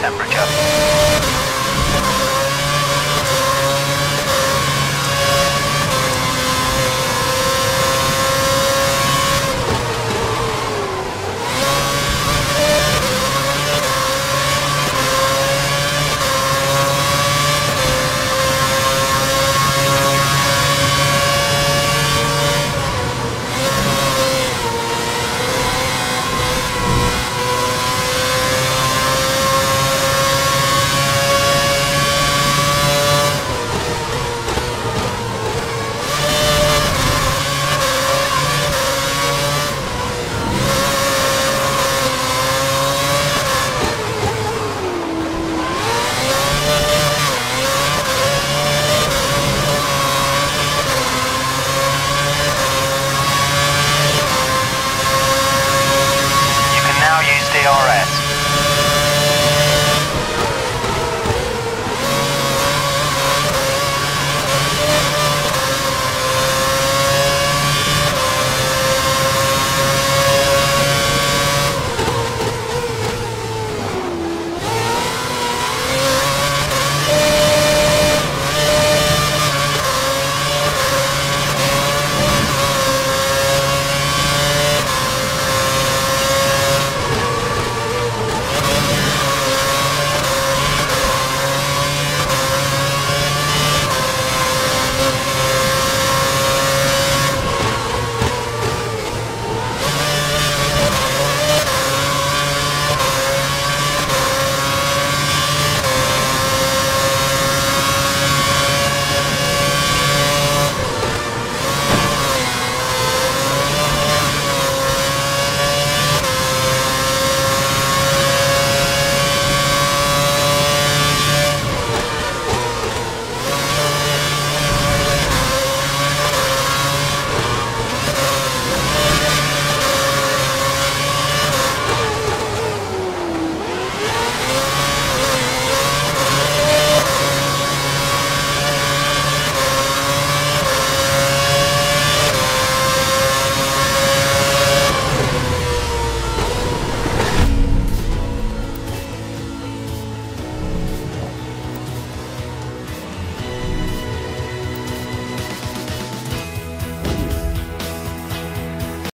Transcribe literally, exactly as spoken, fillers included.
temperature.